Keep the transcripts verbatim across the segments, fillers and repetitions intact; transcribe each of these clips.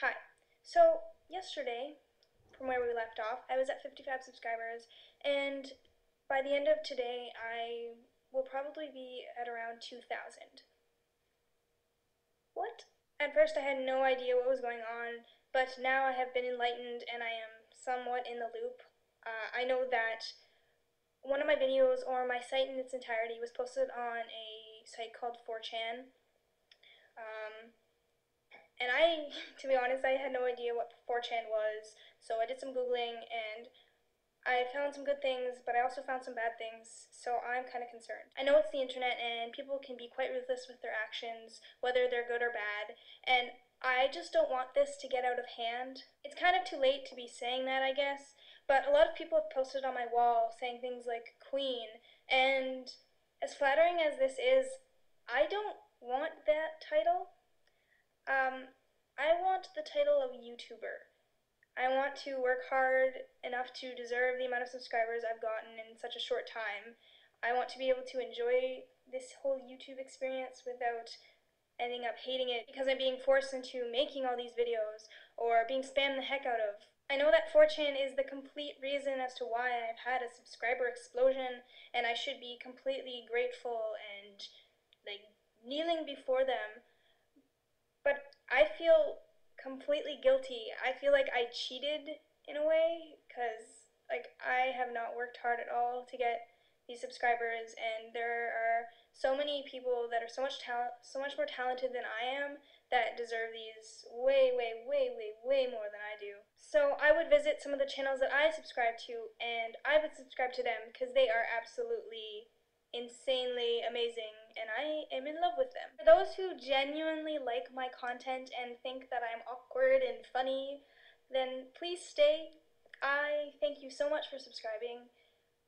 Hi, so yesterday, from where we left off, I was at fifty-five subscribers, and by the end of today, I will probably be at around two thousand. What? At first, I had no idea what was going on, but now I have been enlightened, and I am somewhat in the loop. Uh, I know that one of my videos, or my site in its entirety, was posted on a site called four chan. Um... And I, to be honest, I had no idea what four chan was, so I did some Googling, and I found some good things, but I also found some bad things, so I'm kind of concerned. I know it's the internet, and people can be quite ruthless with their actions, whether they're good or bad, and I just don't want this to get out of hand. It's kind of too late to be saying that, I guess, but a lot of people have posted on my wall saying things like Queen, and as flattering as this is, I don't want that title. Um, I want the title of YouTuber. I want to work hard enough to deserve the amount of subscribers I've gotten in such a short time. I want to be able to enjoy this whole YouTube experience without ending up hating it because I'm being forced into making all these videos or being spammed the heck out of. I know that four chan is the complete reason as to why I've had a subscriber explosion, and I should be completely grateful and, like, kneeling before them. But I feel completely guilty. I feel like I cheated in a way, because like I have not worked hard at all to get these subscribers, and there are so many people that are so much talent, so much more talented than I am, that deserve these way, way, way, way, way more than I do. So I would visit some of the channels that I subscribe to, and I would subscribe to them because they are absolutely insanely amazing, and I am in love with them. For those who genuinely like my content and think that I'm awkward and funny, then please stay. I thank you so much for subscribing.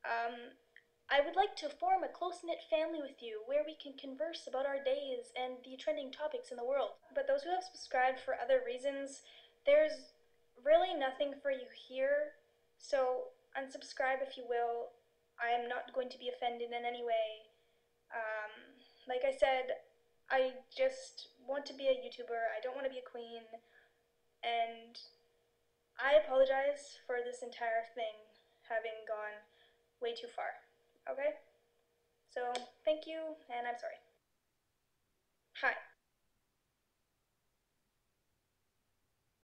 Um, I would like to form a close-knit family with you where we can converse about our days and the trending topics in the world. But those who have subscribed for other reasons, there's really nothing for you here, so unsubscribe if you will. I am not going to be offended in any way. Um, like I said, I just want to be a YouTuber. I don't want to be a queen. And I apologize for this entire thing having gone way too far. Okay? So, thank you, and I'm sorry. Hi.